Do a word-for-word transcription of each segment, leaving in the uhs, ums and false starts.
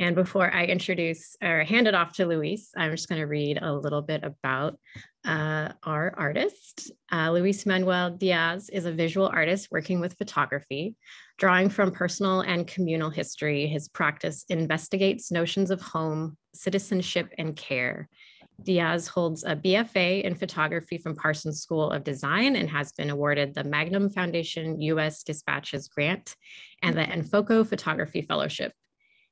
And before I introduce or hand it off to Luis, I'm just going to read a little bit about uh, our artist. Uh, Luis Manuel Diaz is a visual artist working with photography. Drawing from personal and communal history, his practice investigates notions of home, citizenship, and care. Diaz holds a B F A in photography from Parsons School of Design and has been awarded the Magnum Foundation U S Dispatches Grant and the Enfoco Photography Fellowship.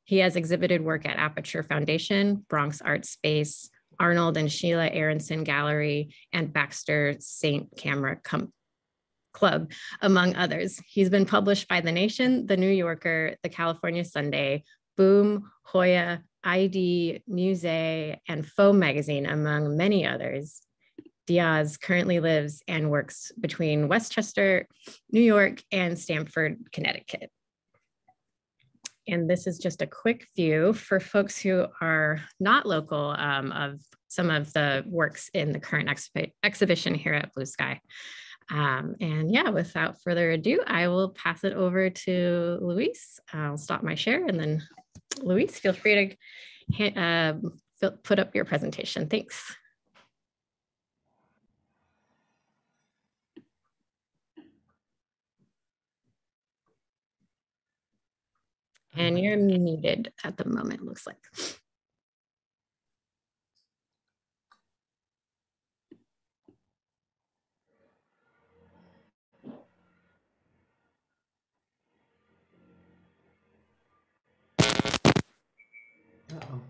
He has exhibited work at Aperture Foundation, Bronx Art Space, Arnold and Sheila Aronson Gallery, and Baxter Saint Camera Club, among others. He's been published by The Nation, The New Yorker, The California Sunday, Boom, Hoya, I D, Muse, and Foam Magazine, among many others. Diaz currently lives and works between Westchester, New York, and Stamford, Connecticut. And this is just a quick view for folks who are not local um, of some of the works in the current exhi exhibition here at Blue Sky. Um, and yeah, without further ado, I will pass it over to Luis. I'll stop my share and then Luis, feel free to uh, put up your presentation. Thanks. And you're muted at the moment, looks like. Uh-oh.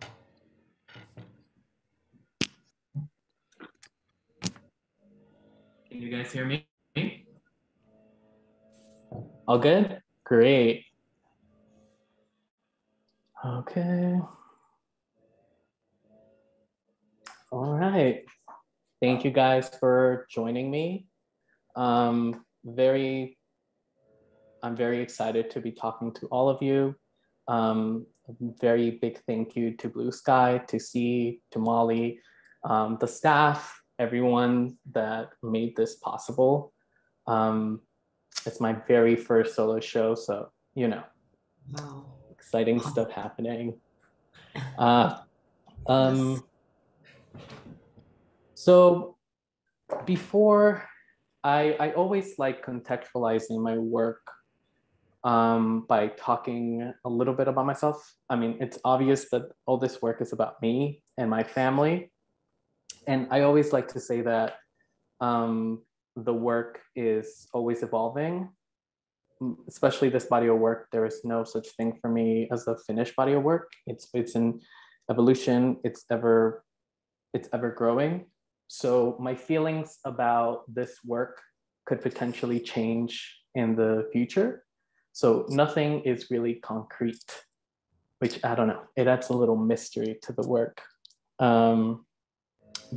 Can you guys hear me? All good? Great. Okay. All right. Thank you guys for joining me. Um, very, I'm very excited to be talking to all of you. Um, very big thank you to Blue Sky, to C, to Molly, um, the staff, everyone that made this possible. Um, it's my very first solo show, so you know. Wow. Exciting stuff happening. Uh, um, so before, I, I always like contextualizing my work um, by talking a little bit about myself. I mean, it's obvious that all this work is about me and my family. And I always like to say that um, the work is always evolving. Especially this body of work, there is no such thing for me as a finished body of work. It's it's an evolution. It's ever it's ever growing. So my feelings about this work could potentially change in the future. So nothing is really concrete, which I don't know. It adds a little mystery to the work. Um,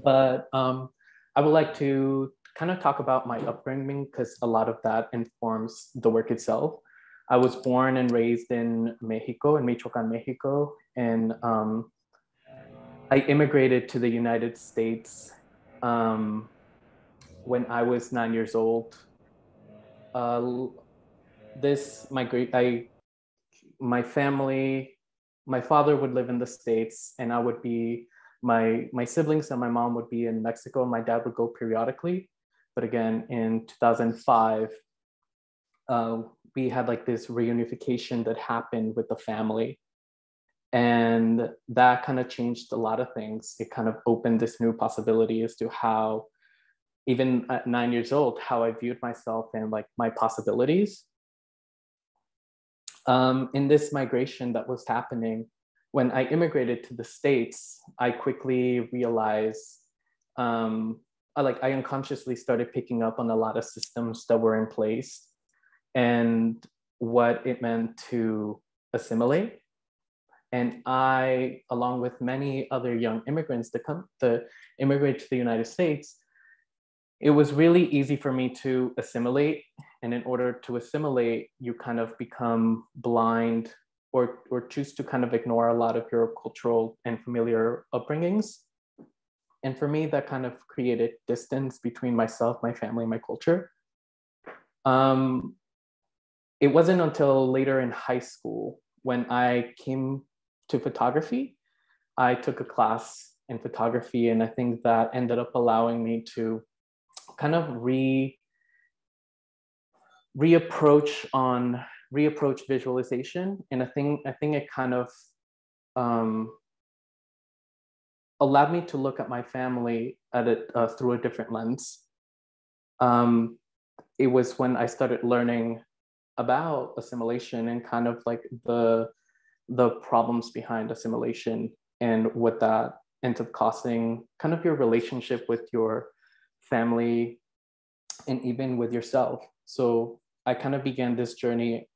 but um, I would like to kind of talk about my upbringing because a lot of that informs the work itself. I was born and raised in Mexico, in Michoacan, Mexico, and um, I immigrated to the United States um, when I was nine years old. Uh, this, my great, I, my family, my father would live in the States, and I would be, my my siblings and my mom would be in Mexico, and my dad would go periodically. But again, in two thousand five, uh, we had like this reunification that happened with the family. And that kind of changed a lot of things. It kind of opened this new possibility as to how, even at nine years old, how I viewed myself and like my possibilities. Um, in this migration that was happening, when I immigrated to the States, I quickly realized um, I, like I unconsciously started picking up on a lot of systems that were in place and what it meant to assimilate. And I, along with many other young immigrants that come to immigrate to the United States, it was really easy for me to assimilate. And in order to assimilate, you kind of become blind Or, or choose to kind of ignore a lot of your cultural and familiar upbringings. And for me, that kind of created distance between myself, my family, my culture. Um, it wasn't until later in high school when I came to photography. I took a class in photography, and I think that ended up allowing me to kind of re reapproach on reapproach visualization. And I think I think it kind of um, allowed me to look at my family at it uh, through a different lens. Um, it was when I started learning about assimilation and kind of like the the problems behind assimilation and what that ends up costing, kind of your relationship with your family and even with yourself. So I kind of began this journey,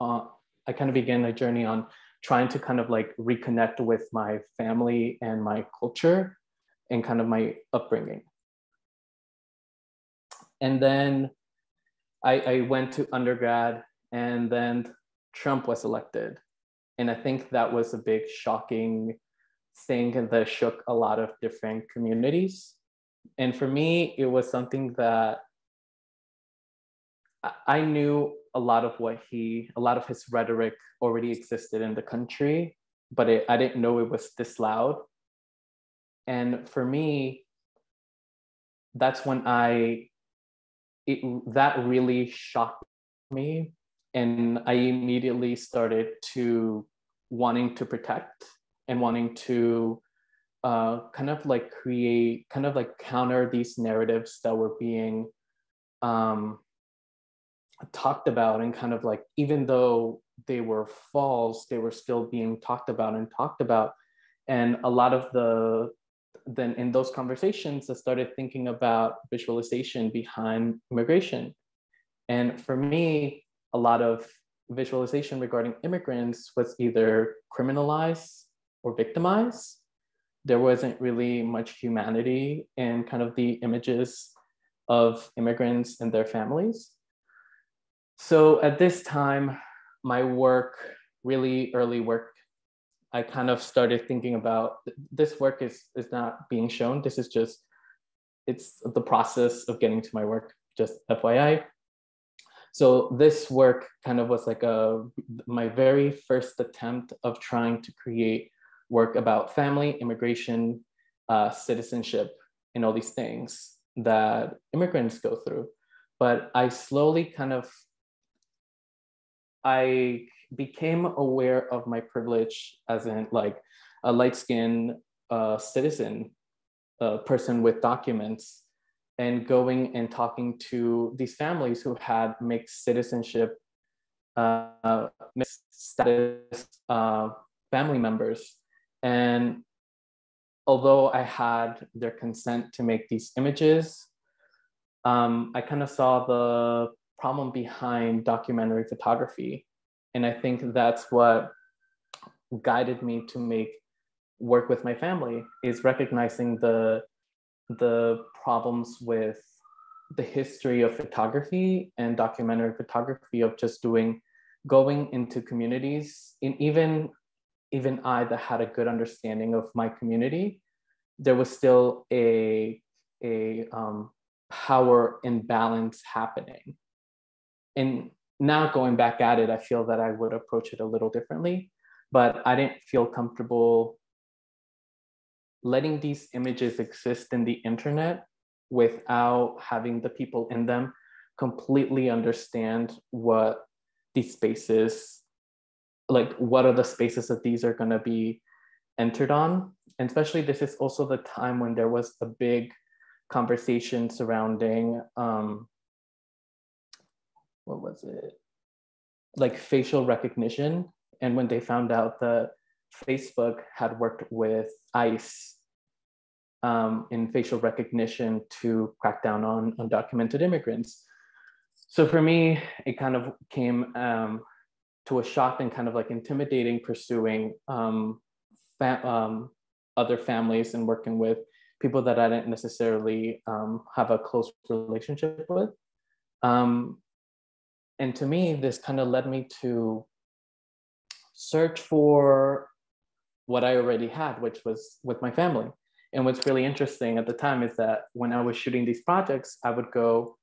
uh, I kind of began a journey on trying to kind of like reconnect with my family and my culture and kind of my upbringing. And then I, I went to undergrad, and then Trump was elected. And I think that was a big shocking thing that shook a lot of different communities. And for me, it was something that I knew a lot of what he, a lot of his rhetoric already existed in the country, but it, I didn't know it was this loud. And for me, that's when I, it, that really shocked me. And I immediately started to wanting to protect and wanting to uh, kind of like create, kind of like counter these narratives that were being um, talked about, and kind of like, even though they were false, they were still being talked about and talked about. And a lot of the, then in those conversations, I started thinking about visualization behind immigration. And for me, a lot of visualization regarding immigrants was either criminalized or victimized. There wasn't really much humanity in kind of the images of immigrants and their families. So at this time, my work, really early work, I kind of started thinking about, this work is, is not being shown. This is just, it's the process of getting to my work, just F Y I. So this work kind of was like a, my very first attempt of trying to create work about family, immigration, uh, citizenship, and all these things that immigrants go through. But I slowly kind of, I became aware of my privilege as in like a light-skinned uh, citizen, a person with documents, and going and talking to these families who had mixed citizenship, uh, mixed status uh, family members. And although I had their consent to make these images, um, I kind of saw the problem behind documentary photography. And I think that's what guided me to make work with my family, is recognizing the the problems with the history of photography and documentary photography, of just doing, going into communities. And even, even I that had a good understanding of my community, there was still a, a um, power imbalance happening. And now going back at it, I feel that I would approach it a little differently, but I didn't feel comfortable letting these images exist in the internet without having the people in them completely understand what these spaces, like what are the spaces that these are going to be entered on. And especially this is also the time when there was a big conversation surrounding, um, what was it? Like facial recognition. And when they found out that Facebook had worked with ICE um, in facial recognition to crack down on undocumented immigrants. So for me, it kind of came um, to a shock and kind of like intimidating, pursuing um, fa um, other families and working with people that I didn't necessarily um, have a close relationship with. Um, and to me, this kind of led me to search for what I already had, which was with my family. And what's really interesting at the time is that when I was shooting these projects, I would go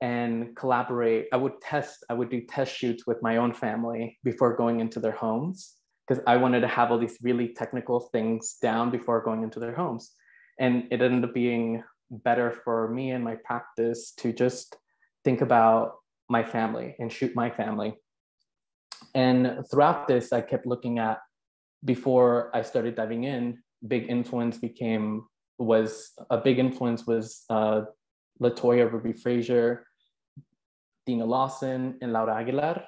and collaborate. I would test, I would do test shoots with my own family before going into their homes because I wanted to have all these really technical things down before going into their homes. And it ended up being better for me and my practice to just think about my family and shoot my family. And throughout this, I kept looking at, before I started diving in, big influence became, was, a big influence was uh, LaToya Ruby Frazier, Deana Lawson, and Laura Aguilar.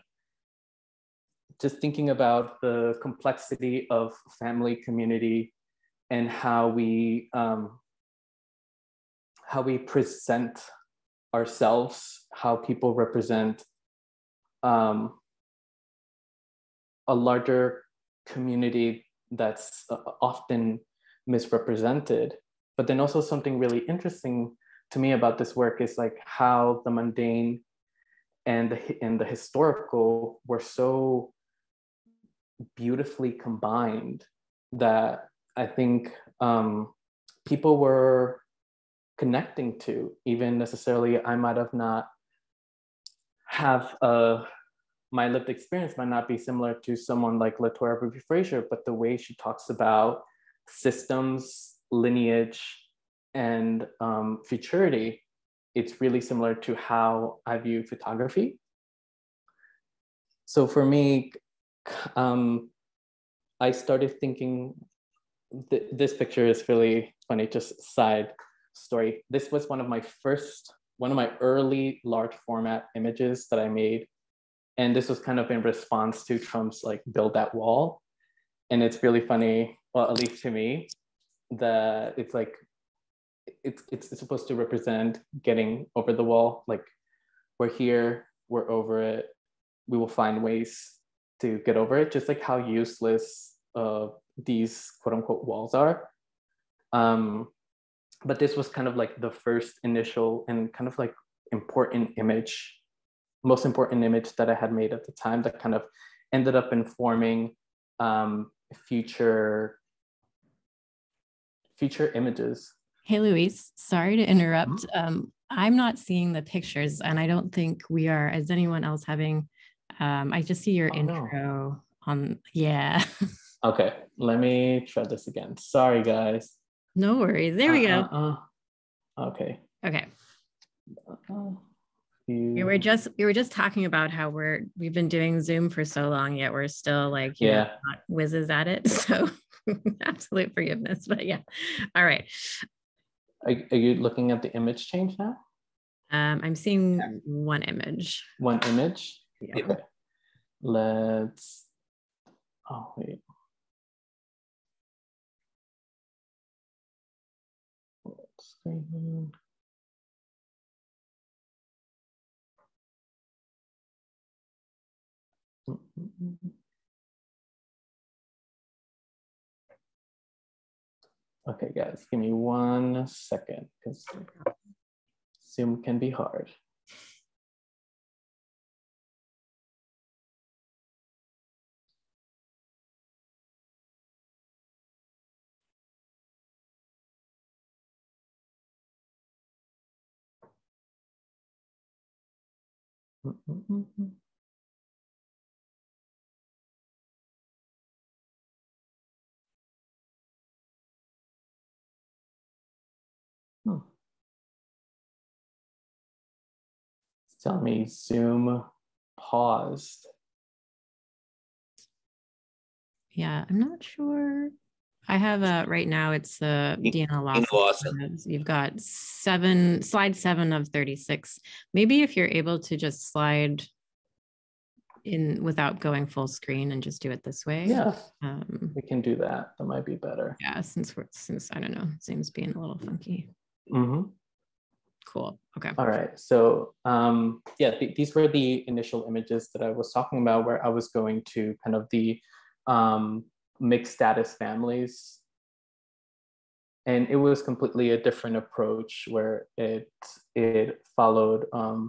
Just thinking about the complexity of family, community, and how we um, how we present ourselves, how people represent um, a larger community that's often misrepresented. But then also something really interesting to me about this work is like how the mundane and the, and the historical were so beautifully combined that I think um, people were connecting to, even necessarily I might have not have a, my lived experience might not be similar to someone like LaToya Ruby Frazier, but the way she talks about systems, lineage, and um, futurity, it's really similar to how I view photography. So for me, Um, I started thinking, th this picture is really funny, just side story. This was one of my first, one of my early large format images that I made. And this was kind of in response to Trump's like build that wall. And it's really funny, well, at least to me, that it's like, it's, it's supposed to represent getting over the wall. Like we're here, we're over it, we will find ways to get over it, just like how useless uh, these quote unquote walls are. Um, but this was kind of like the first initial and kind of like important image, most important image that I had made at the time that kind of ended up informing um, future, future images. Hey, Luis, sorry to interrupt. Mm-hmm. um, I'm not seeing the pictures and I don't think we are, as anyone else having Um, I just see your oh, intro no. on, yeah. Okay, let me try this again. Sorry, guys. No worries. There uh, we go. Uh, uh. Okay. Okay. Uh, you... we were just we were just talking about how we're we've been doing Zoom for so long, yet we're still like you yeah know, not whizzes at it. So absolute forgiveness, but yeah. All right. Are, are you looking at the image change now? Um, I'm seeing yeah. one image. One image. Yeah. Okay. Let's, oh wait. Okay guys, give me one second because Zoom can be hard. Hmm. Tell me, Zoom paused. Yeah, I'm not sure. I have a right now. It's uh, Deana Lawson. Lawson. You've got seven slide seven of thirty-six. Maybe if you're able to just slide in without going full screen and just do it this way. Yeah, um, we can do that. That might be better. Yeah, since we're since I don't know, Zoom's being a little funky. Mm-hmm. Cool. Okay. All right. So um, yeah, th these were the initial images that I was talking about, where I was going to kind of the um, mixed status families. And it was completely a different approach where it, it followed um,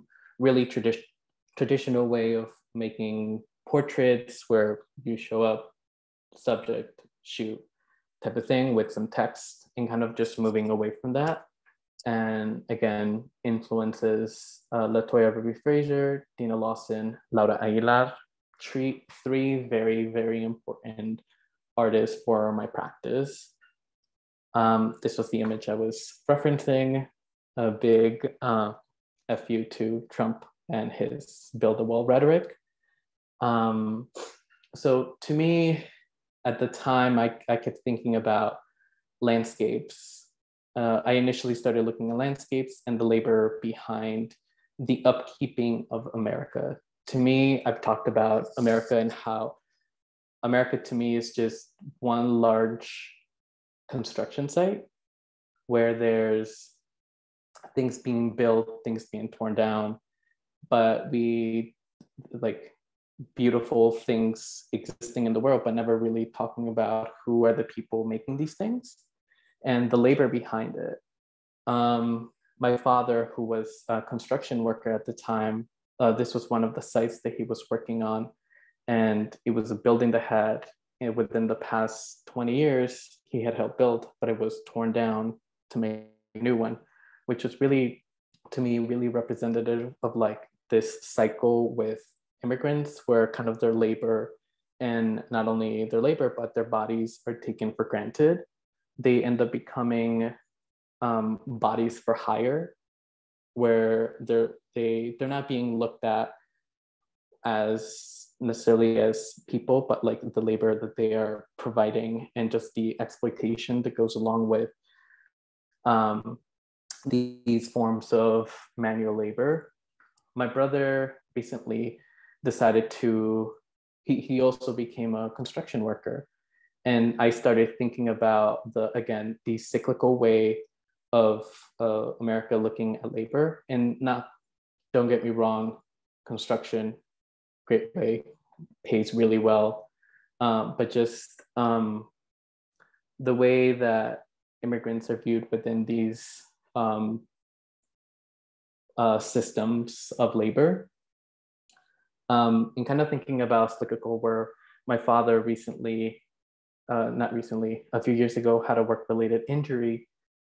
really tradi- traditional way of making portraits where you show up, subject, shoot type of thing with some text, and kind of just moving away from that. And again, influences uh, LaToya Ruby Frazier, Deana Lawson, Laura Aguilar, three, three very, very important artists for my practice. Um, this was the image I was referencing, a big uh, F U to Trump and his build a wall rhetoric. Um, so to me, at the time, I, I kept thinking about landscapes. Uh, I initially started looking at landscapes and the labor behind the upkeeping of America. To me, I've talked about America and how America to me is just one large construction site where there's things being built, things being torn down, but we like beautiful things existing in the world, but never really talking about who are the people making these things and the labor behind it. Um, my father, who was a construction worker at the time, uh, this was one of the sites that he was working on. And it was a building that had, you know, within the past twenty years, he had helped build, but it was torn down to make a new one, which was really, to me, really representative of like this cycle with immigrants where kind of their labor and not only their labor, but their bodies are taken for granted. They end up becoming um, bodies for hire, where they're, they, they're not being looked at as necessarily as people, but like the labor that they are providing and just the exploitation that goes along with um, these forms of manual labor. My brother recently decided to, he, he also became a construction worker. And I started thinking about the, again, the cyclical way of uh, America looking at labor. And not, don't get me wrong, construction, great way, pays really well. Um, but just um, the way that immigrants are viewed within these um, uh, systems of labor. Um, and kind of thinking about cyclical, where my father recently, Uh, not recently, a few years ago, had a work-related injury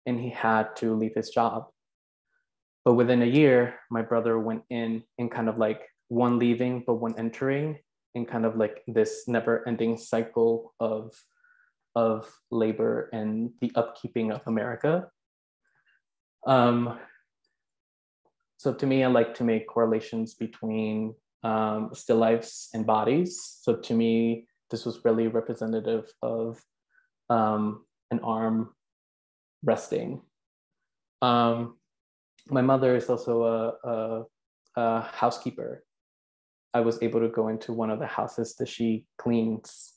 and he had to leave his job. But within a year, my brother went in and kind of like one leaving, but one entering, and kind of like this never-ending cycle of, of labor and the upkeeping of America. Um, so to me, I like to make correlations between um, still lifes and bodies. So to me, this was really representative of um, an arm resting. Um, my mother is also a, a, a housekeeper. I was able to go into one of the houses that she cleans,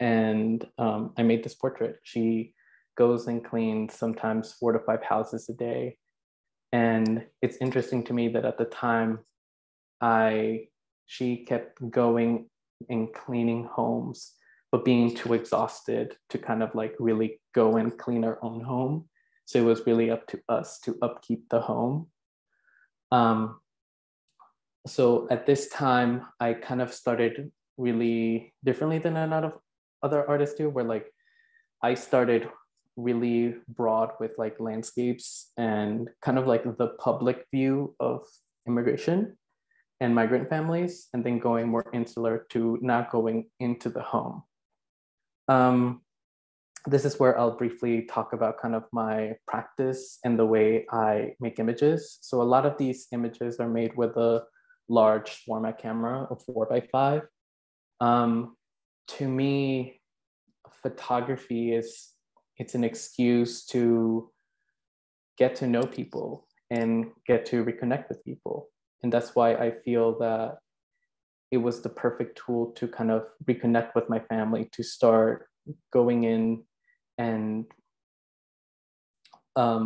and um, I made this portrait. She goes and cleans sometimes four to five houses a day. And it's interesting to me that at the time, I she kept going and cleaning homes, but being too exhausted to kind of like really go and clean our own home. So it was really up to us to upkeep the home. Um, so at this time, I kind of started really differently than a lot of other artists do, where like I started really broad with like landscapes and kind of like the public view of immigration and migrant families, and then going more insular to not going into the home. Um, this is where I'll briefly talk about kind of my practice and the way I make images. So a lot of these images are made with a large format camera of four by five. Um, to me, photography is, it's an excuse to get to know people and get to reconnect with people. And that's why I feel that it was the perfect tool to kind of reconnect with my family, to start going in and um,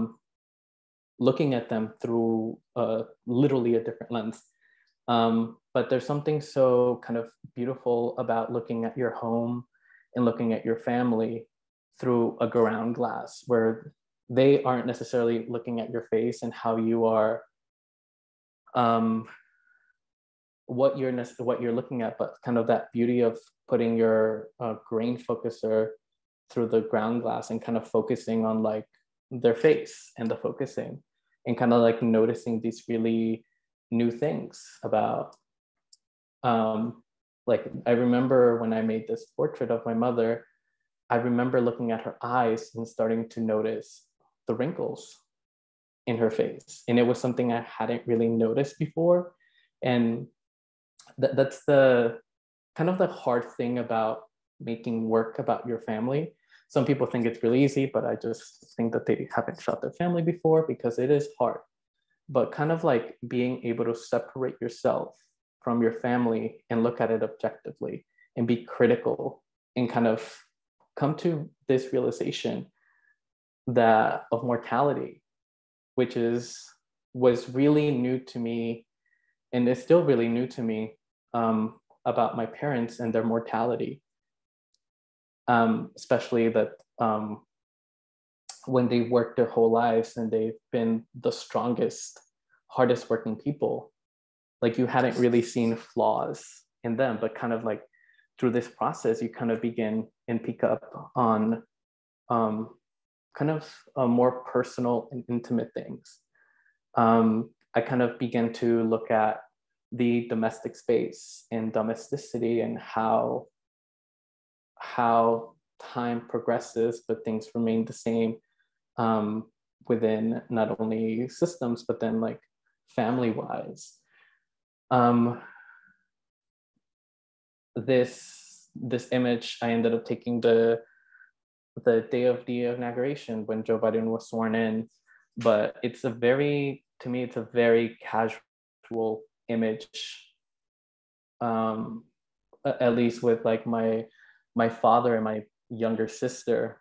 looking at them through uh, literally a different lens. Um, but there's something so kind of beautiful about looking at your home and looking at your family through a ground glass, where they aren't necessarily looking at your face and how you are um what you're what you're looking at, but kind of that beauty of putting your uh, grain focuser through the ground glass and kind of focusing on like their face and the focusing and kind of like noticing these really new things about um Like, I remember when I made this portrait of my mother, I remember looking at her eyes and starting to notice the wrinkles in her face. And it was something I hadn't really noticed before. And th- that's the kind of the hard thing about making work about your family. Some people think it's really easy, but I just think that they haven't shot their family before, because it is hard. But kind of like being able to separate yourself from your family and look at it objectively and be critical and kind of come to this realization that of mortality, which is was really new to me, and it's still really new to me, um, about my parents and their mortality, um, especially that um, when they worked their whole lives and they've been the strongest, hardest working people, like you hadn't really seen flaws in them, but kind of like through this process, you kind of begin and pick up on um, kind of uh, more personal and intimate things. Um, I kind of began to look at the domestic space and domesticity and how, how time progresses, but things remain the same um, within not only systems, but then like family-wise. Um, this, this image, I ended up taking the, the day of the inauguration when Joe Biden was sworn in, but it's a very, to me, it's a very casual image, um, at least with like my, my father and my younger sister.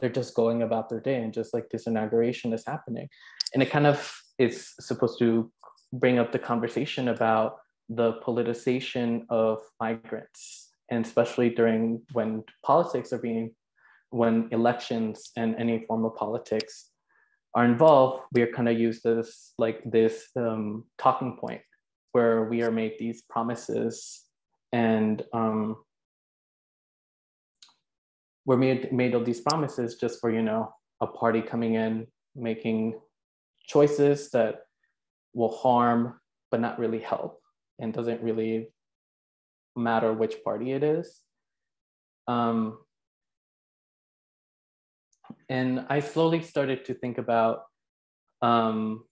They're just going about their day and just like this inauguration is happening. And it kind of is supposed to bring up the conversation about the politicization of migrants, and especially during when politics are being, when elections and any form of politics are involved, we are kind of used as like this um, talking point where we are made these promises and um, we're made, made of these promises just for, you know, a party coming in, making choices that will harm, but not really help, and doesn't really matter which party it is. Um, and I slowly started to think about um,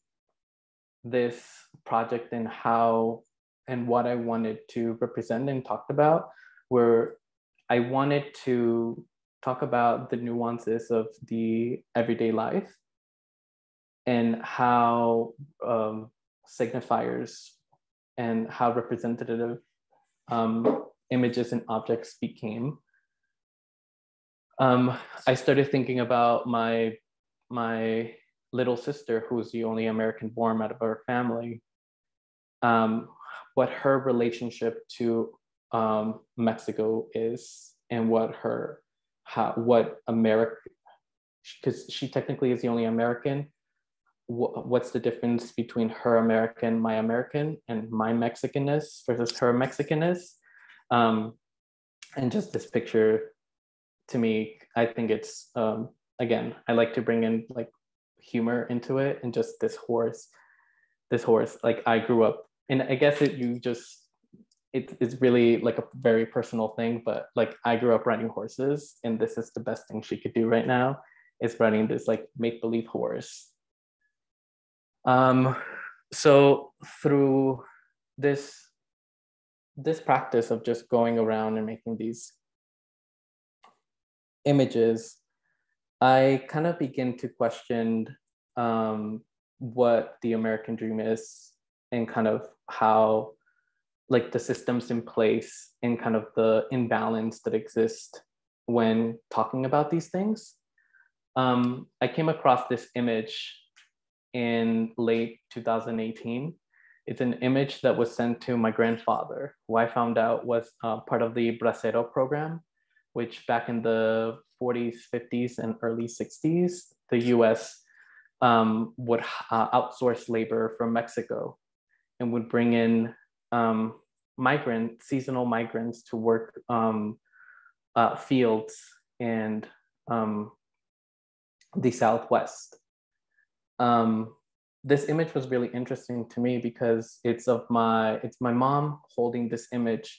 this project and how and what I wanted to represent and talked about, where I wanted to talk about the nuances of the everyday life and how um, signifiers and how representative um, images and objects became. Um, I started thinking about my, my little sister, who's the only American born out of her family, um, what her relationship to um, Mexico is, and what her, how, what America, because she technically is the only American. What's the difference between her American, my American, and my Mexicanness versus her Mexicanness? Um, and just this picture, to me, I think it's, um, again, I like to bring in like humor into it, and just this horse, this horse, like I grew up, and I guess it, you just, it, it's really like a very personal thing, but like I grew up riding horses, and this is the best thing she could do right now, is riding this like make-believe horse. Um, so through this, this practice of just going around and making these images, I kind of begin to question um, what the American dream is, and kind of how like the systems in place and kind of the imbalance that exists when talking about these things. Um, I came across this image in late two thousand eighteen. It's an image that was sent to my grandfather, who I found out was uh, part of the Bracero program, which back in the forties, fifties, and early sixties, the U S um, would uh, outsource labor from Mexico and would bring in um, migrant, seasonal migrants to work um, uh, fields in um, the Southwest. Um, this image was really interesting to me because it's of my, it's my mom holding this image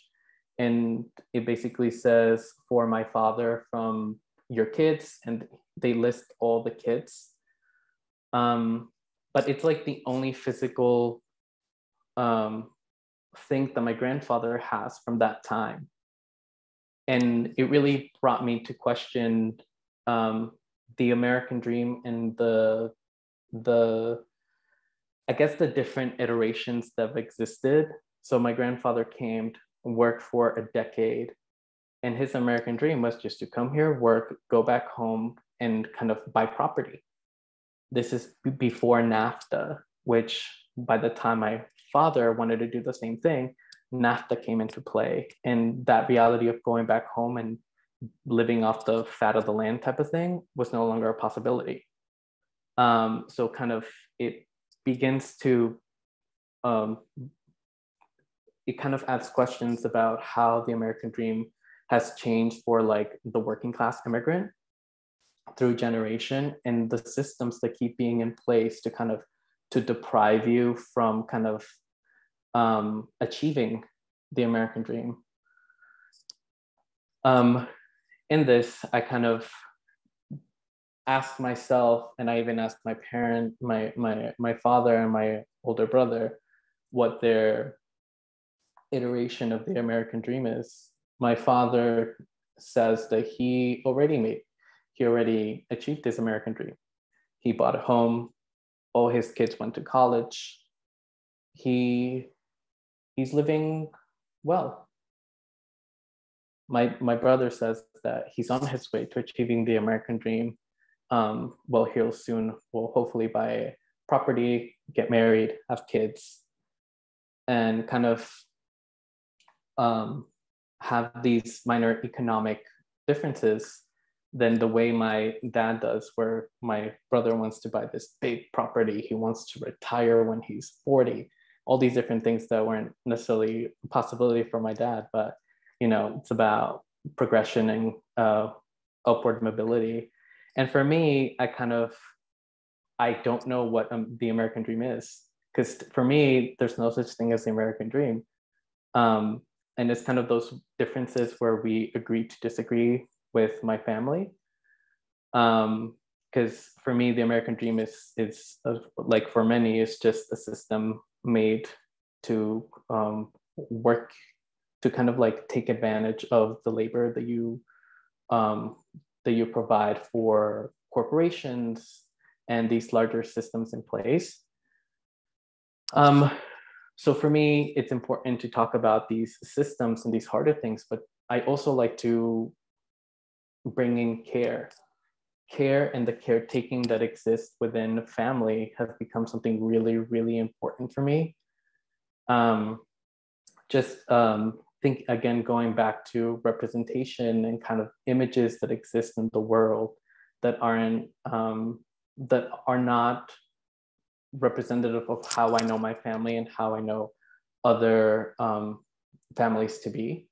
And it basically says, for my father, from your kids, and they list all the kids. Um, but it's like the only physical um, thing that my grandfather has from that time. And it really brought me to question um, the American dream and the, the, I guess, the different iterations that have existed. So my grandfather came to work for a decade, and his American dream was just to come here, work, go back home, and kind of buy property. This is before NAFTA, which by the time my father wanted to do the same thing, NAFTA came into play, and that reality of going back home and living off the fat of the land type of thing was no longer a possibility. Um, so kind of it begins to, um, it kind of asks questions about how the American dream has changed for like the working class immigrant through generation, and the systems that keep being in place to kind of, to deprive you from kind of um, achieving the American dream. Um, in this, I kind of asked myself, and I even asked my parent, my, my, my father and my older brother, what their iteration of the American dream is. My father says that he already made, he already achieved his American dream. He bought a home, all his kids went to college. He, he's living well. My, my brother says that he's on his way to achieving the American dream. Um, well, he'll soon, will hopefully buy property, get married, have kids, and kind of um, have these minor economic differences than the way my dad does, where my brother wants to buy this big property, he wants to retire when he's forty, all these different things that weren't necessarily a possibility for my dad, but you know, it's about progression and uh, upward mobility. And for me, I kind of, I don't know what um, the American dream is, because for me, there's no such thing as the American dream. Um, and it's kind of those differences where we agree to disagree with my family. Um, because for me, the American dream is, is uh, like for many, it's just a system made to um, work, to kind of like take advantage of the labor that you, um, that you provide for corporations and these larger systems in place. Um, so for me, it's important to talk about these systems and these harder things, but I also like to bring in care. Care and the caretaking that exists within family has become something really, really important for me. Um, just um, think, again, going back to representation and kind of images that exist in the world that aren't, um, that are not representative of how I know my family and how I know other um, families to be.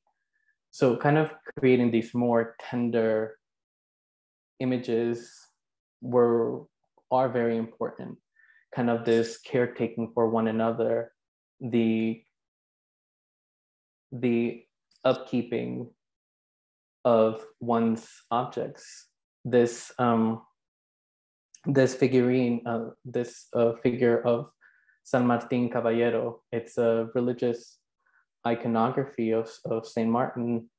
So kind of creating these more tender images were, are very important. Kind of this caretaking for one another, the, the upkeeping of one's objects. This, um, this figurine, uh, this uh, figure of San Martín Caballero, it's a religious iconography of, of Saint Martin,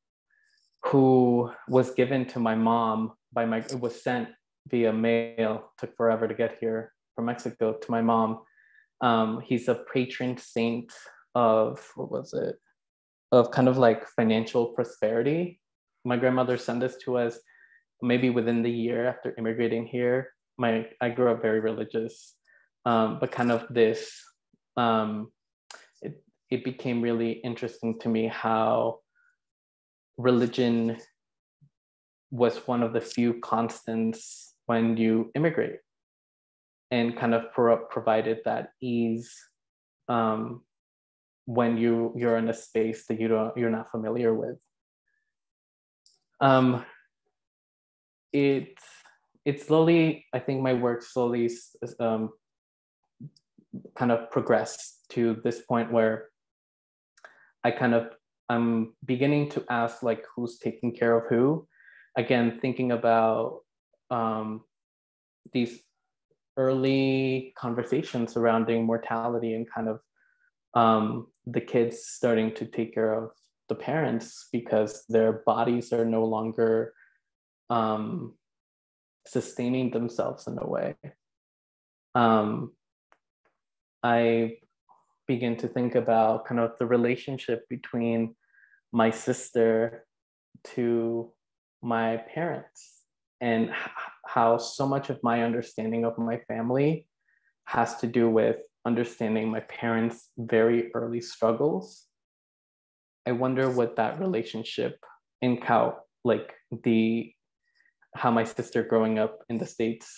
who was given to my mom by my, it was sent via mail, took forever to get here from Mexico to my mom. Um, he's a patron saint of, what was it? Of kind of like financial prosperity. My grandmother sent this to us maybe within the year after immigrating here. My, I grew up very religious, um, but kind of this, um, it, it became really interesting to me how religion was one of the few constants when you immigrate, and kind of pro provided that ease um, when you, you're in a space that you don't, you're not familiar with. Um, it's, It slowly, I think my work slowly um, kind of progressed to this point where I kind of I'm beginning to ask, like, who's taking care of who? Again, thinking about um, these early conversations surrounding mortality and kind of um, the kids starting to take care of the parents because their bodies are no longer um, sustaining themselves in a way. Um, I begin to think about kind of the relationship between my sister to my parents and how so much of my understanding of my family has to do with understanding my parents' very early struggles. I wonder what that relationship and how, like the, how my sister growing up in the States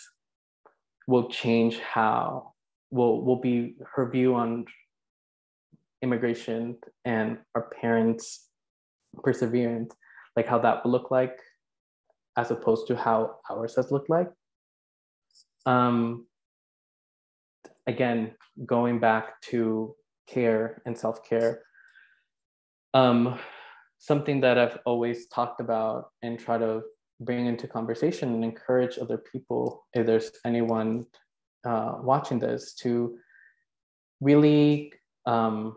will change how, will, will be her view on immigration and our parents' perseverance, like how that will look like as opposed to how ours has looked like. Um, again, going back to care and self-care, um, something that I've always talked about and try to bring into conversation and encourage other people, if there's anyone uh, watching this, to really um,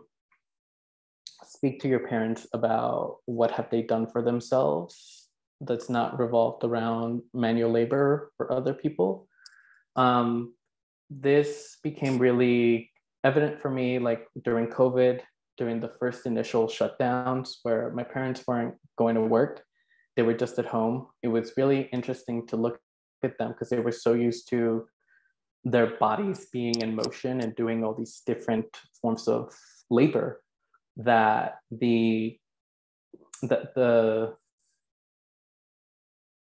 speak to your parents about what have they done for themselves that's not revolved around manual labor for other people. Um, this became really evident for me, like during COVID, during the first initial shutdowns where my parents weren't going to work. They were just at home. It was really interesting to look at them because they were so used to their bodies being in motion and doing all these different forms of labor that the that the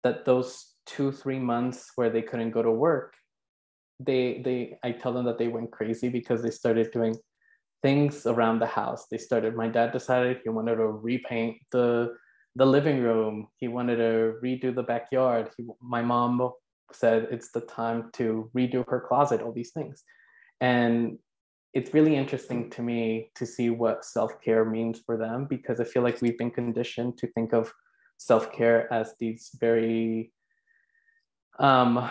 that those two, three months where they couldn't go to work, they they I tell them that they went crazy because they started doing things around the house. They started, my dad decided he wanted to repaint the the living room. He wanted to redo the backyard. He, my mom said it's the time to redo her closet, all these things. And it's really interesting to me to see what self-care means for them, because I feel like we've been conditioned to think of self-care as these very, um,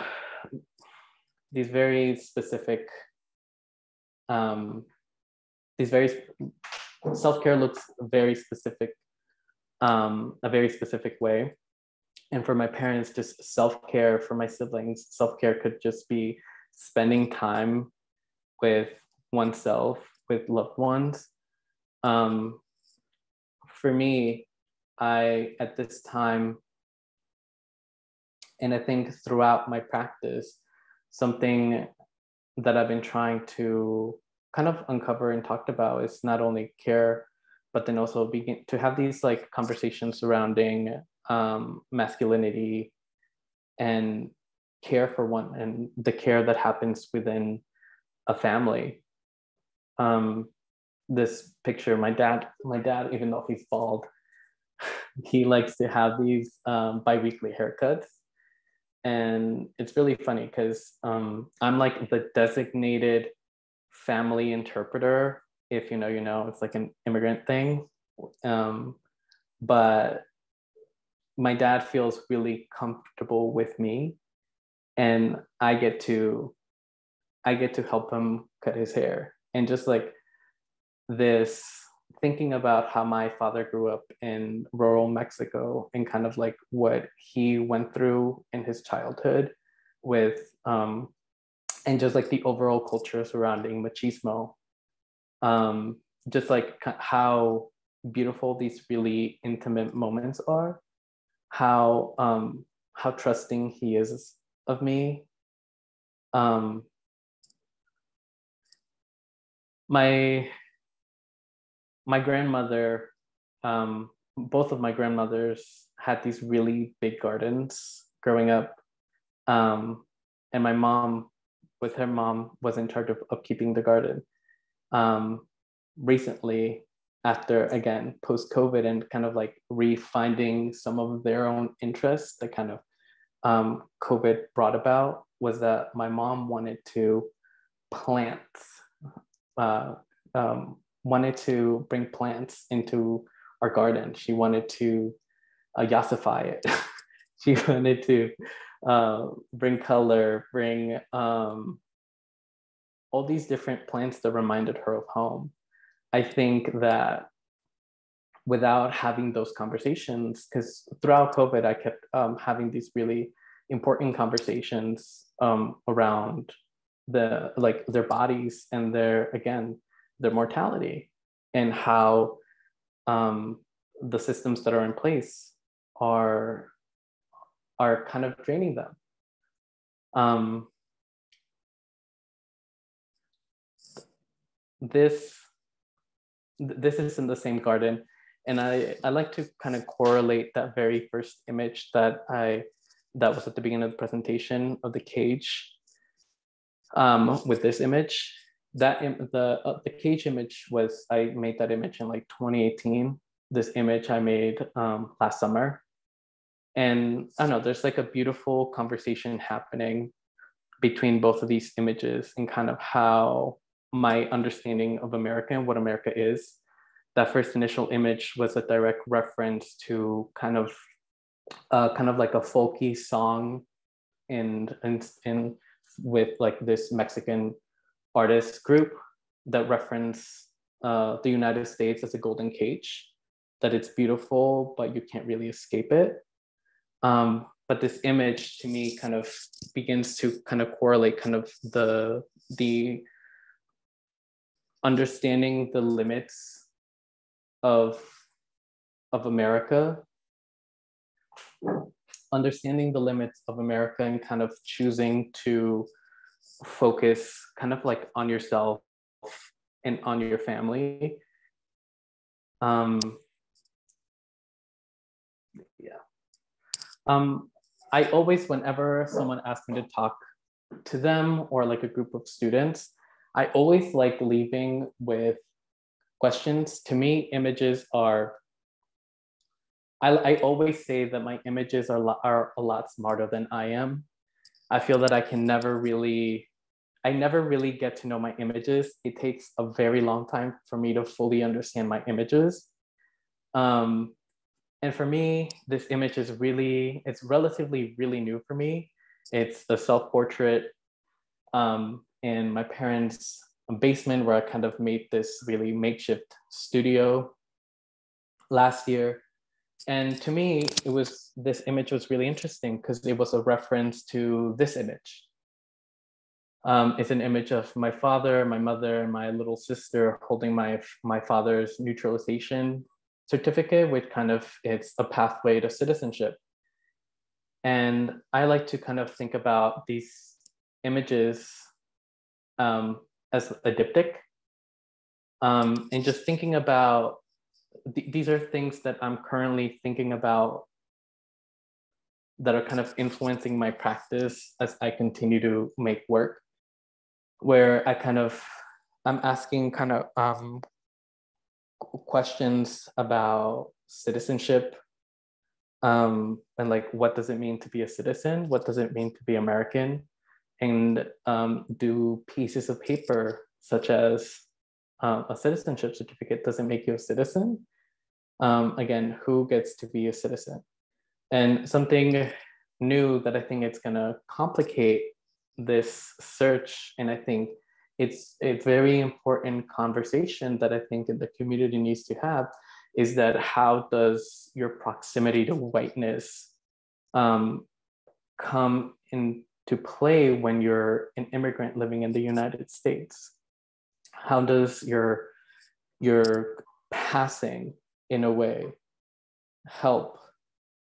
these very specific, um, these very, self-care looks very specific Um, a very specific way. And for my parents, just self-care, for my siblings, self-care could just be spending time with oneself, with loved ones. Um, for me, I, at this time, and I think throughout my practice, something that I've been trying to kind of uncover and talked about is not only care, but then also begin to have these like conversations surrounding um, masculinity and care for one and the care that happens within a family. Um, this picture, my dad, my dad, even though he's bald, he likes to have these um, bi-weekly haircuts. And it's really funny because um, I'm like the designated family interpreter. If you know, you know, it's like an immigrant thing. Um, but my dad feels really comfortable with me, and I get to, I get to help him cut his hair. And just like this, thinking about how my father grew up in rural Mexico and kind of like what he went through in his childhood with, um, and just like the overall culture surrounding machismo. Um, just like how beautiful these really intimate moments are, how um, how trusting he is of me. Um, my my grandmother, um, both of my grandmothers had these really big gardens growing up, um, and my mom, with her mom, was in charge of upkeeping the garden. Um, recently, after, again, post-COVID and kind of like refinding some of their own interests that kind of um, COVID brought about, was that my mom wanted to plant, uh, um, wanted to bring plants into our garden. She wanted to uh, yassify it. She wanted to uh, bring color, bring um, all these different plants that reminded her of home. I think that without having those conversations, because throughout COVID, I kept um, having these really important conversations um, around the, like their bodies and their, again, their mortality, and how um, the systems that are in place are, are kind of draining them. Um, this, this is in the same garden. And I, I like to kind of correlate that very first image that I, that was at the beginning of the presentation of the cage um, with this image. That the, uh, the cage image was, I made that image in like twenty eighteen. This image I made um, last summer. And I don't know, there's like a beautiful conversation happening between both of these images and kind of how my understanding of America and what America is. That first initial image was a direct reference to kind of, uh, kind of like a folky song, and and and with like this Mexican artist group that reference uh, the United States as a golden cage, that it's beautiful but you can't really escape it. Um, but this image to me kind of begins to kind of correlate kind of the the understanding the limits of, of America, understanding the limits of America, and kind of choosing to focus kind of like on yourself and on your family. Um, yeah. Um, I always, whenever someone asks me to talk to them or like a group of students, I always like leaving with questions. To me, images are, I, I always say that my images are, are a lot smarter than I am. I feel that I can never really, I never really get to know my images. It takes a very long time for me to fully understand my images. Um, and for me, this image is really, it's relatively really new for me. It's a self-portrait um, in my parents' basement, where I kind of made this really makeshift studio last year. And to me, it was, this image was really interesting because it was a reference to this image. Um, it's an image of my father, my mother, and my little sister holding my, my father's naturalization certificate, which kind of, it's a pathway to citizenship. And I like to kind of think about these images um, as a diptych, um, and just thinking about, th these are things that I'm currently thinking about that are kind of influencing my practice as I continue to make work, where I kind of, I'm asking kind of um, questions about citizenship um, and like, what does it mean to be a citizen? What does it mean to be American? And um, do pieces of paper, such as uh, a citizenship certificate, doesn't make you a citizen? Um, again, who gets to be a citizen? And something new that I think it's gonna complicate this search, and I think it's a very important conversation that I think the community needs to have, is that how does your proximity to whiteness um, come in to play when you're an immigrant living in the United States? How does your, your passing, in a way, help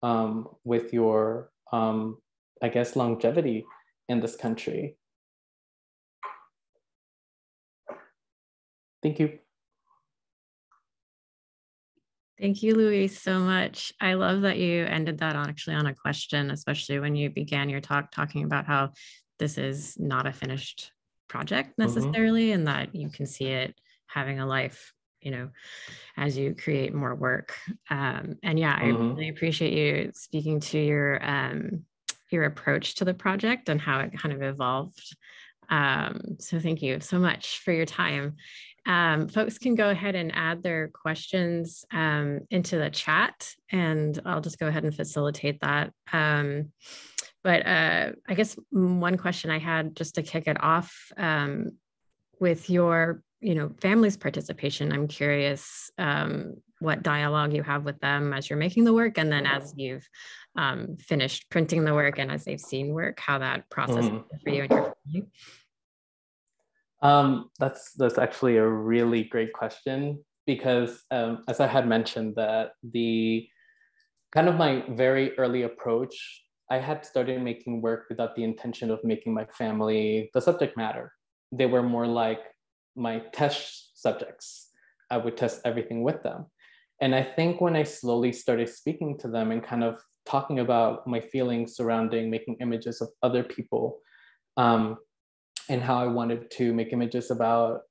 um, with your, um, I guess, longevity in this country? Thank you. Thank you, Luis, so much. I love that you ended that on actually on a question, especially when you began your talk talking about how this is not a finished project necessarily, mm-hmm. and that you can see it having a life, you know, as you create more work. Um, and yeah, mm-hmm. I really appreciate you speaking to your, um, your approach to the project and how it kind of evolved. Um, so thank you so much for your time. Um, folks can go ahead and add their questions um, into the chat, and I'll just go ahead and facilitate that. Um, but uh, I guess one question I had just to kick it off, um, with your, you know, family's participation, I'm curious um, what dialogue you have with them as you're making the work, and then as you've um, finished printing the work and as they've seen work, how that process mm. is for you and your family. Um, that's that's actually a really great question, because um, as I had mentioned, that the kind of my very early approach, I had started making work without the intention of making my family the subject matter. They were more like my test subjects. I would test everything with them. And I think when I slowly started speaking to them and kind of talking about my feelings surrounding making images of other people, um, and how I wanted to make images about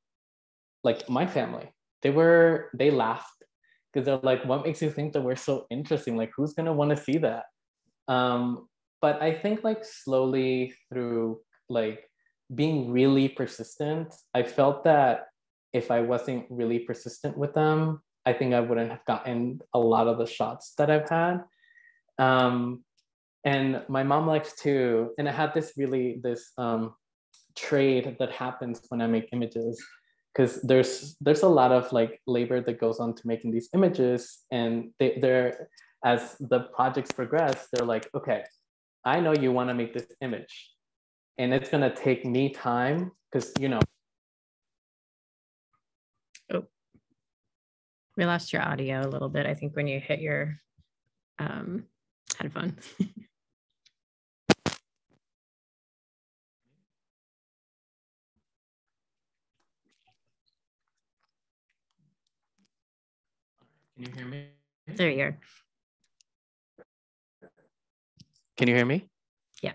like my family, they were, they laughed, because they're like, what makes you think that we're so interesting? Like, who's gonna wanna see that? Um, but I think like slowly through like being really persistent, I felt that if I wasn't really persistent with them, I think I wouldn't have gotten a lot of the shots that I've had. Um, and my mom likes to, and I had this really, this, um, trade that happens when I make images, because there's there's a lot of like labor that goes on to making these images, and they, they're as the projects progress, they're like, okay, I know you want to make this image, and it's gonna take me time, because you know. Oh, we lost your audio a little bit, I think, when you hit your um, headphone. Can you hear me? There you are. Can you hear me? Yeah.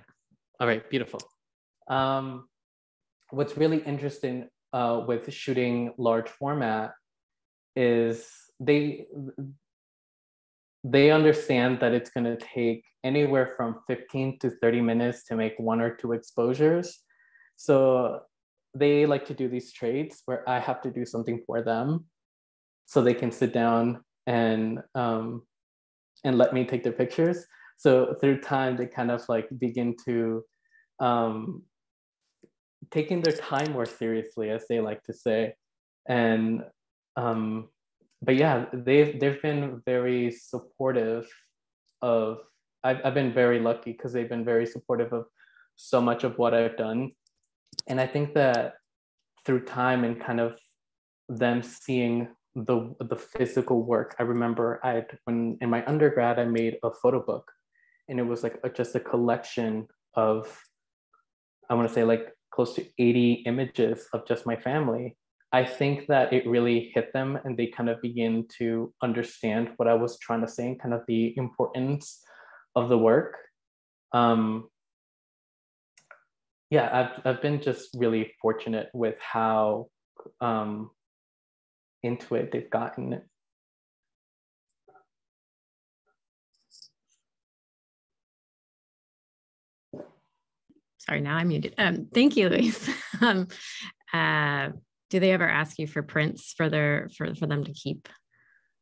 All right, beautiful. Um, what's really interesting uh, with shooting large format is they, they understand that it's gonna take anywhere from fifteen to thirty minutes to make one or two exposures. So they like to do these trades where I have to do something for them so they can sit down and um, and let me take their pictures. So through time, they kind of like begin to um, taking their time more seriously, as they like to say. And, um, but yeah, they've, they've been very supportive of, I've, I've been very lucky because they've been very supportive of so much of what I've done. And I think that through time and kind of them seeing the the physical work. I remember I when in my undergrad I made a photo book, and it was like a, just a collection of, I want to say like close to eighty images of just my family. I think that it really hit them, and they kind of begin to understand what I was trying to say and kind of the importance of the work. Um, yeah, I've I've been just really fortunate with how um, into it they've gotten it. Sorry, now I'm muted. Um, thank you, Luis. um, uh, do they ever ask you for prints for their for, for them to keep?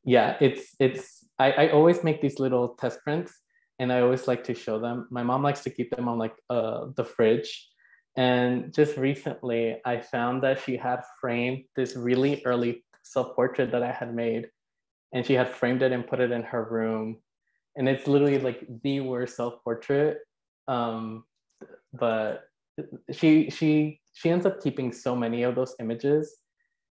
Yeah, it's it's. I, I always make these little test prints, and I always like to show them. My mom likes to keep them on like uh, the fridge. And just recently, I found that she had framed this really early self-portrait that I had made, and she had framed it and put it in her room, and it's literally like the worst self-portrait, um but she she she ends up keeping so many of those images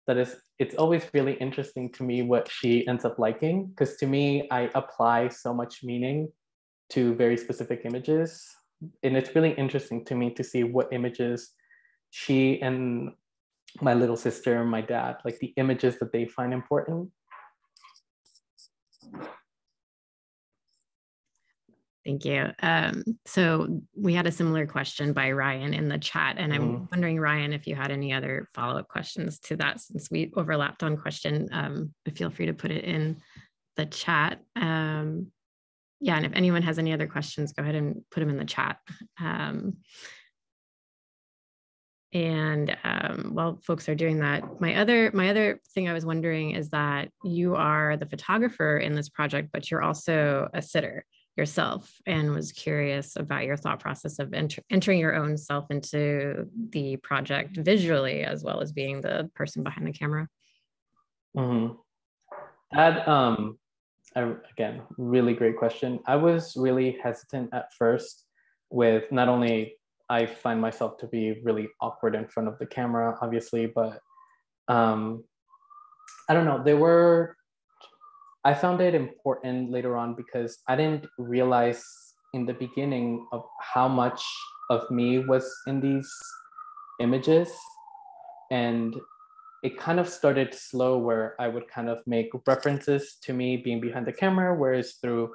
that it's it's always really interesting to me what she ends up liking, because to me I apply so much meaning to very specific images, and it's really interesting to me to see what images she and my little sister and my dad, like the images that they find important. Thank you. Um, so we had a similar question by Ryan in the chat, and I'm mm. wondering, Ryan, if you had any other follow-up questions to that, since we overlapped on question, um, but feel free to put it in the chat. Um, yeah, and if anyone has any other questions, go ahead and put them in the chat. Um, And um, while folks are doing that, my other my other thing I was wondering is that you are the photographer in this project, but you're also a sitter yourself, and was curious about your thought process of enter entering your own self into the project visually, as well as being the person behind the camera. Mm-hmm. That, um, I, again, really great question. I was really hesitant at first with not only I find myself to be really awkward in front of the camera, obviously, but um, I don't know, there were, I found it important later on because I didn't realize in the beginning of how much of me was in these images. And it kind of started slow where I would kind of make references to me being behind the camera, whereas through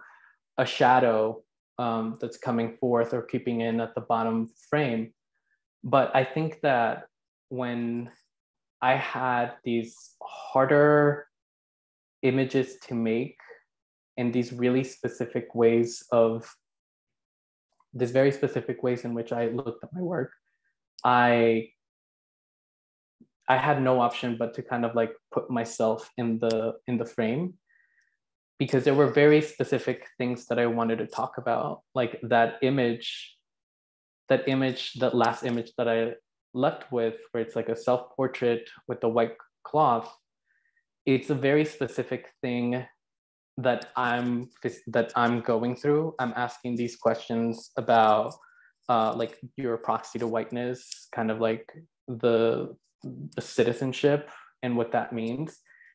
a shadow Um, that's coming forth or peeping in at the bottom frame. But I think that when I had these harder images to make and these really specific ways of, these very specific ways in which I looked at my work, I, I had no option but to kind of like put myself in the, in the frame, because there were very specific things that I wanted to talk about, like that image, that image, that last image that I left with, where it's like a self-portrait with the white cloth. It's a very specific thing that I'm, that I'm going through. I'm asking these questions about uh, like your proxy to whiteness, kind of like the, the citizenship and what that means.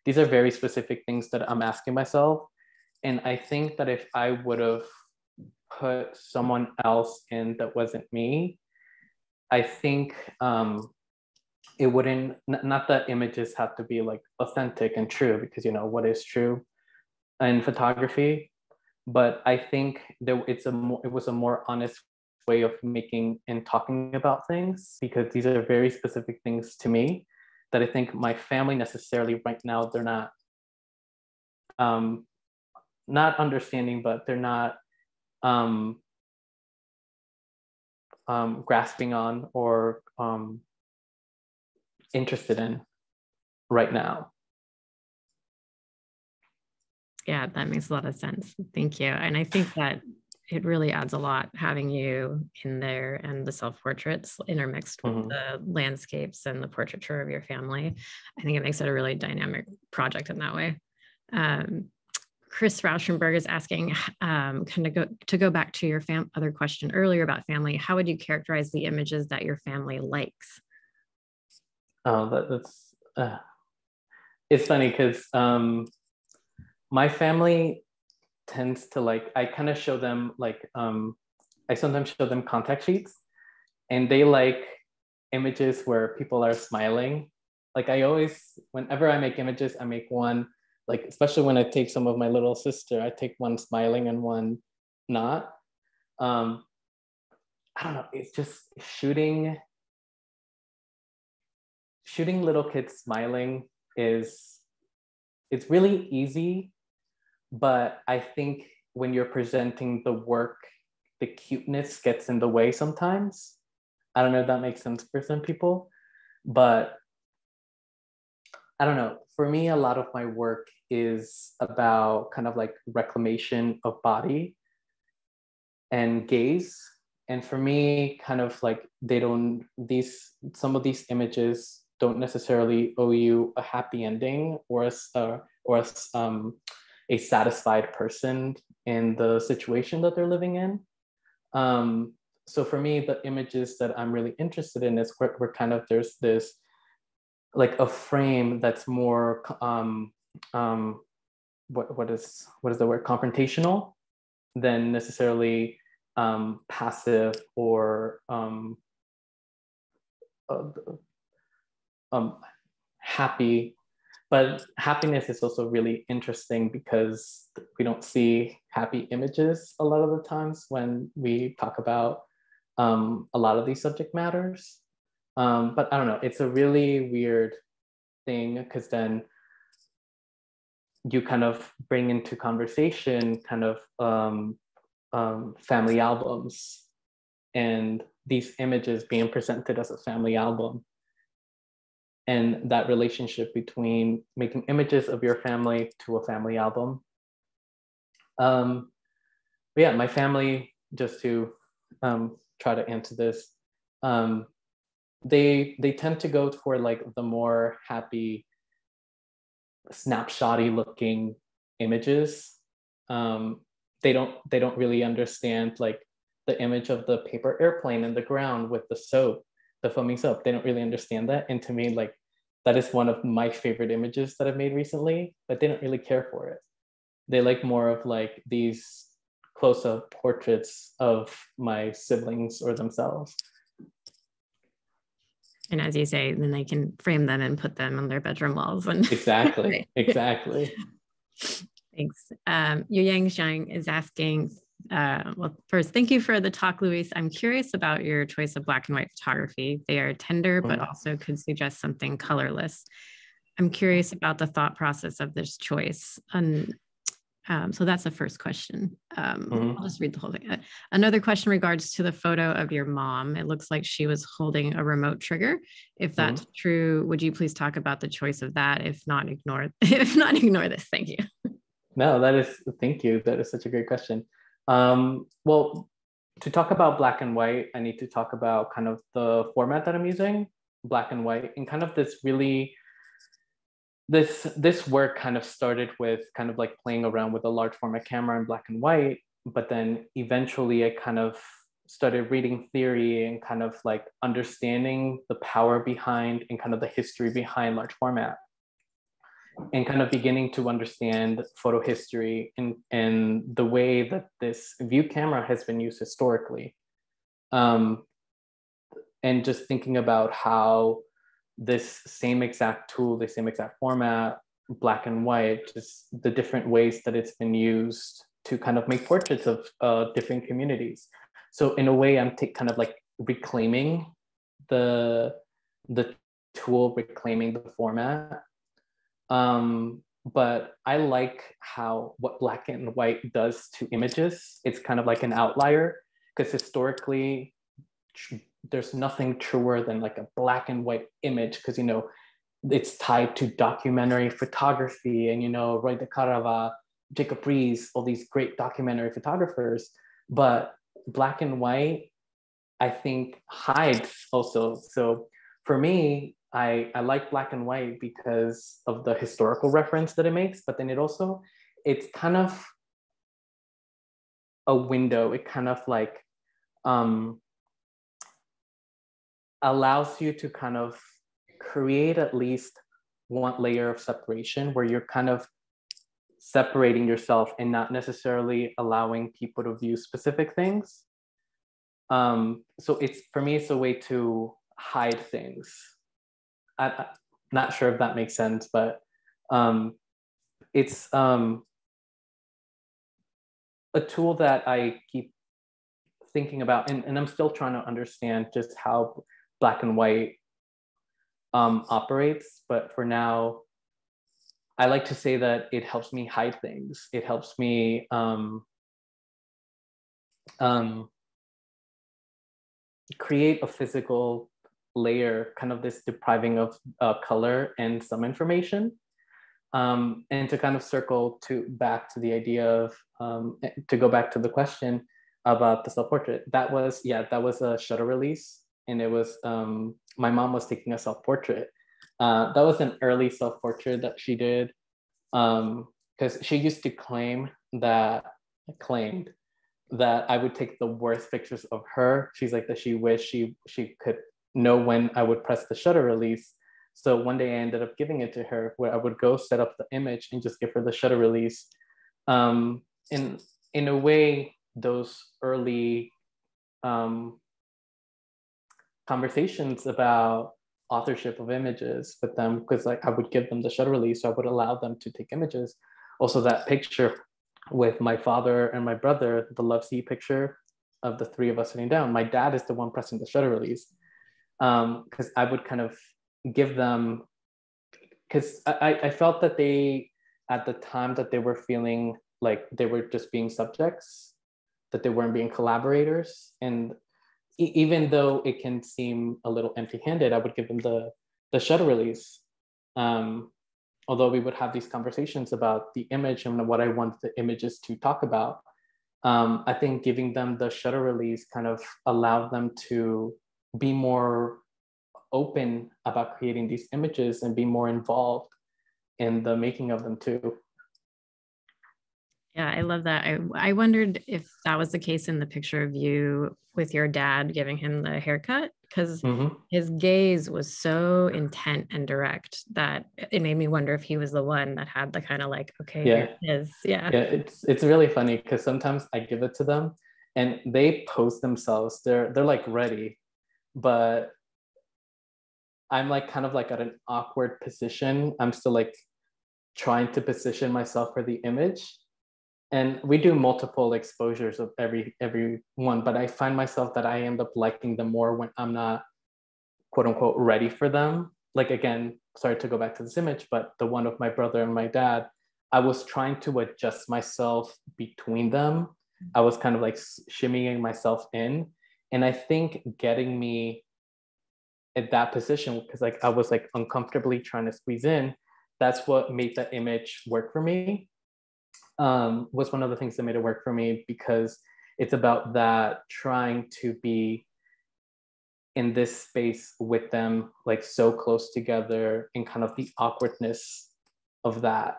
These are very specific things that I'm asking myself. And I think that if I would have put someone else in that wasn't me, I think um, it wouldn't, not that images have to be like authentic and true, because you know what is true in photography, but I think that it's a more, it was a more honest way of making and talking about things, because these are very specific things to me that I think my family necessarily right now, they're not, um, not understanding, but they're not um, um, grasping on or um, interested in right now. Yeah, that makes a lot of sense. Thank you. And I think that it really adds a lot having you in there and the self-portraits intermixed mm-hmm. with the landscapes and the portraiture of your family. I think it makes it a really dynamic project in that way. Um, Chris Rauschenberg is asking, um, kind of go, to go back to your fam other question earlier about family, how would you characterize the images that your family likes? Oh, that, that's, uh, it's funny because um, my family tends to like, I kind of show them like, um, I sometimes show them contact sheets and they like images where people are smiling. Like I always, whenever I make images, I make one, like, especially when I take some of my little sister, I take one smiling and one not. Um, I don't know, it's just shooting, shooting little kids smiling is, it's really easy. But I think when you're presenting the work, the cuteness gets in the way sometimes. I don't know if that makes sense for some people, but I don't know. For me, a lot of my work is about kind of like reclamation of body and gaze. And for me, kind of like they don't, these, some of these images don't necessarily owe you a happy ending or a, or a, um, a satisfied person in the situation that they're living in. Um, so for me, the images that I'm really interested in is where, where kind of there's this, like a frame that's more, um, um, what, what, is, what is the word, confrontational than necessarily um, passive or um, uh, um, happy. But happiness is also really interesting because we don't see happy images a lot of the times when we talk about um, a lot of these subject matters. Um, but I don't know, it's a really weird thing because then you kind of bring into conversation kind of um, um, family albums and these images being presented as a family album, and that relationship between making images of your family to a family album. Um, but yeah, my family, just to um, try to answer this, um, they, they tend to go for like the more happy, snapshotty looking images. Um, they don't, they don't really understand like the image of the paper airplane in the ground with the soap, the foaming soap. They don't really understand that. And to me, like, that is one of my favorite images that I've made recently, but they don't really care for it. They like more of like these close-up portraits of my siblings or themselves. And as you say, then they can frame them and put them on their bedroom walls. And exactly, exactly. Thanks. Um, Yu Yang Shang is asking, uh, well, first, thank you for the talk, Luis. I'm curious about your choice of black and white photography. They are tender, but also could suggest something colorless. I'm curious about the thought process of this choice. And Um, so that's the first question. Um, mm-hmm. I'll just read the whole thing. Another question regards to the photo of your mom. It looks like she was holding a remote trigger. If that's mm-hmm. true, would you please talk about the choice of that? If not, ignore if not ignore this. Thank you. No, that is, thank you. That is such a great question. Um, well, to talk about black and white, I need to talk about kind of the format that I'm using, black and white, and kind of this really This this work kind of started with kind of like playing around with a large format camera in black and white, but then eventually I kind of started reading theory and kind of like understanding the power behind and kind of the history behind large format, and kind of beginning to understand photo history and, and the way that this view camera has been used historically. Um, and just thinking about how this same exact tool, the same exact format, black and white, just the different ways that it's been used to kind of make portraits of uh, different communities. So in a way, I'm kind of like reclaiming the, the tool, reclaiming the format. Um, but I like how what black and white does to images. It's kind of like an outlier, because historically, there's nothing truer than like a black and white image, because, you know, it's tied to documentary photography and, you know, Roy de Carava, Jacob Rees, all these great documentary photographers. But black and white, I think, hides also. So for me, I, I like black and white because of the historical reference that it makes, but then it also, it's kind of a window. It kind of like, um, allows you to kind of create at least one layer of separation where you're kind of separating yourself and not necessarily allowing people to view specific things. Um, so it's, for me, it's a way to hide things. I, I'm not sure if that makes sense, but um, it's um, a tool that I keep thinking about, and, and I'm still trying to understand just how black and white um, operates, but for now, I like to say that it helps me hide things. It helps me um, um, create a physical layer, kind of this depriving of uh, color and some information. Um, and to kind of circle to back to the idea of, um, to go back to the question about the self-portrait, that was, yeah, that was a Shutter release. And it was, um, my mom was taking a self-portrait. Uh, that was an early self-portrait that she did, because um, she used to claim that, claimed that I would take the worst pictures of her. She's like that she wished she, she could know when I would press the shutter release. So one day I ended up giving it to her, where I would go set up the image and just give her the shutter release. Um, and in a way, those early, um, conversations about authorship of images with them, because like I would give them the shutter release, so I would allow them to take images. Also, that picture with my father and my brother, the Love Sea picture of the three of us sitting down, my dad is the one pressing the shutter release, because um, I would kind of give them, because I, I felt that they, at the time that they were feeling like they were just being subjects, that they weren't being collaborators. And e even though it can seem a little empty-handed, I would give them the, the shutter release. Um, although we would have these conversations about the image and what I want the images to talk about. Um, I think giving them the shutter release kind of allowed them to be more open about creating these images and be more involved in the making of them too. Yeah, I love that. I, I wondered if that was the case in the picture of you with your dad giving him the haircut, because mm-hmm. his gaze was so intent and direct that it made me wonder if he was the one that had the kind of like, okay, yeah. here it is. Yeah. yeah, it's it's really funny because sometimes I give it to them and they pose themselves. They're they're like ready, but I'm like kind of like at an awkward position. I'm still like trying to position myself for the image. And we do multiple exposures of every every one, but I find myself that I end up liking them more when I'm not, quote unquote, ready for them. Like, again, sorry to go back to this image, but the one of my brother and my dad, I was trying to adjust myself between them. I was kind of like shimmying myself in. And I think getting me at that position, because like I was like uncomfortably trying to squeeze in, that's what made that image work for me. Um, was one of the things that made it work for me, because it's about that trying to be in this space with them, like so close together, and kind of the awkwardness of that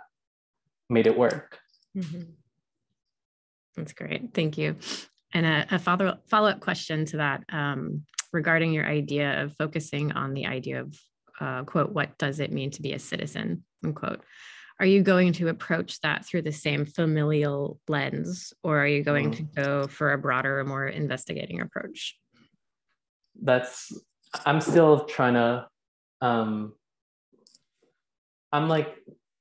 made it work. Mm-hmm. That's great. Thank you. And a, a follow, follow-up question to that um, regarding your idea of focusing on the idea of, uh, quote, what does it mean to be a citizen, unquote. Are you going to approach that through the same familial lens, or are you going mm. to go for a broader, more investigating approach? That's, I'm still trying to, um, I'm like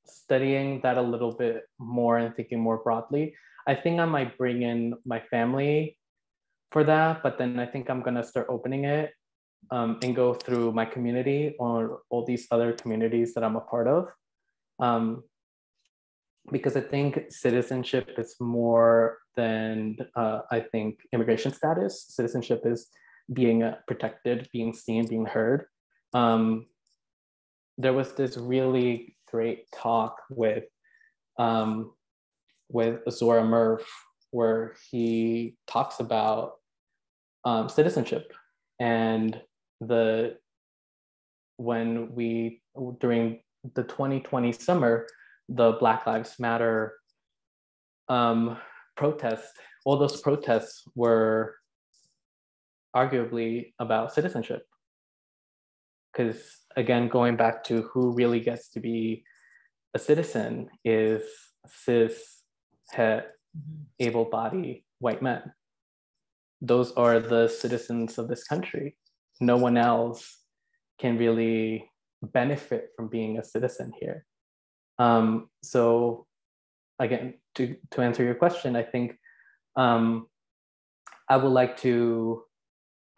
studying that a little bit more and thinking more broadly. I think I might bring in my family for that, but then I think I'm gonna start opening it um, and go through my community or all these other communities that I'm a part of. Um, because I think citizenship is more than, uh, I think, immigration status. Citizenship is being uh, protected, being seen, being heard. Um, there was this really great talk with, um, with Zora Murph, where he talks about um, citizenship and the, when we, during the twenty twenty summer, the Black Lives Matter um, protest, all those protests were arguably about citizenship. Because again, going back to who really gets to be a citizen is cis, het, able-bodied white men. Those are the citizens of this country. No one else can really benefit from being a citizen here. Um, so again, to, to answer your question, I think um, I would like to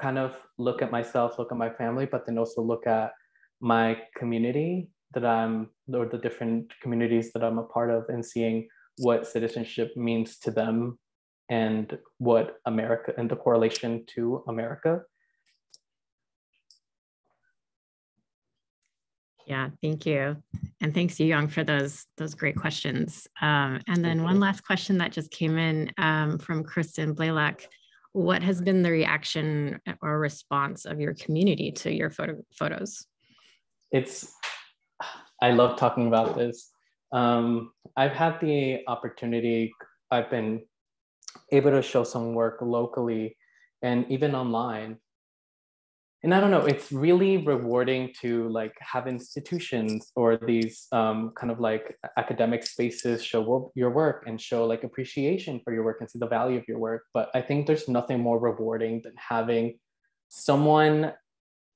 kind of look at myself, look at my family, but then also look at my community that I'm, or the different communities that I'm a part of, and seeing what citizenship means to them and what America, and the correlation to America. Yeah, thank you. And thanks, Yuyang, for those, those great questions. Um, and then one last question that just came in um, from Kristen Blaylock. What has been the reaction or response of your community to your photo photos? It's, I love talking about this. Um, I've had the opportunity, I've been able to show some work locally and even online. And I don't know, it's really rewarding to like have institutions or these um, kind of like academic spaces show your work and show like appreciation for your work and see the value of your work. But I think there's nothing more rewarding than having someone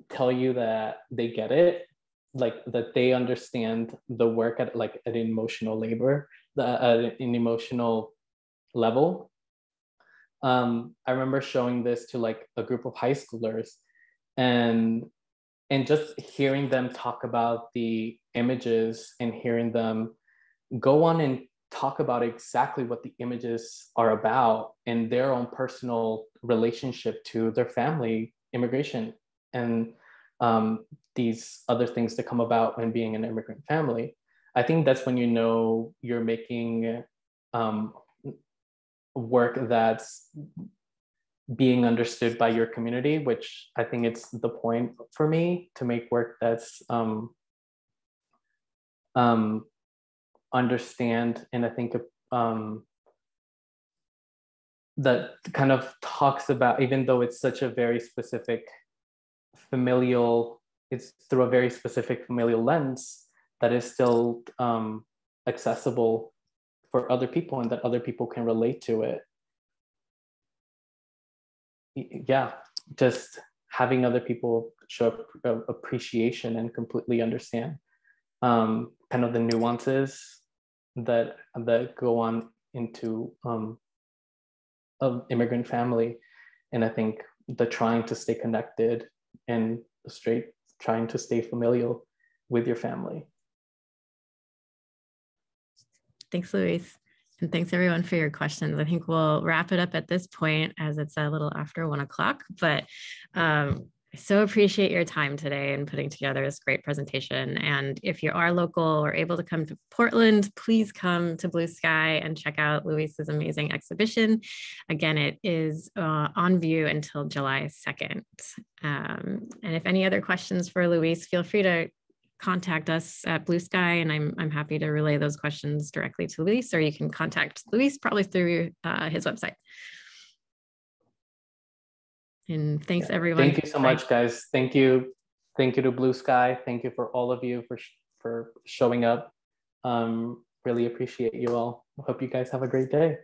tell you that they get it, like that they understand the work at like an emotional labor, the, uh, an emotional level. Um, I remember showing this to like a group of high schoolers, and and just hearing them talk about the images and hearing them go on and talk about exactly what the images are about and their own personal relationship to their family, immigration, and um, these other things that come about when being an immigrant family. I think that's when you know you're making um, work that's being understood by your community, which I think it's the point for me, to make work that's um, um, understand, and I think um, that kind of talks about, even though it's such a very specific familial, it's through a very specific familial lens, that is still um, accessible for other people and that other people can relate to it. Yeah, just having other people show appreciation and completely understand um, kind of the nuances that that go on into um, an immigrant family. And I think the trying to stay connected and straight, trying to stay familial with your family. Thanks, Luis. And thanks everyone for your questions. I think we'll wrap it up at this point as it's a little after one o'clock, but um, I so appreciate your time today and putting together this great presentation. And if you are local or able to come to Portland, please come to Blue Sky and check out Luis's amazing exhibition. Again, it is uh, on view until July second. Um, and if any other questions for Luis, feel free to contact us at Blue Sky, and I'm, I'm happy to relay those questions directly to Luis, or you can contact Luis probably through uh, his website. And thanks yeah. everyone. Thank you so much, guys. Thank you. Thank you to Blue Sky. Thank you for all of you for, for showing up. Um, really appreciate you all. Hope you guys have a great day.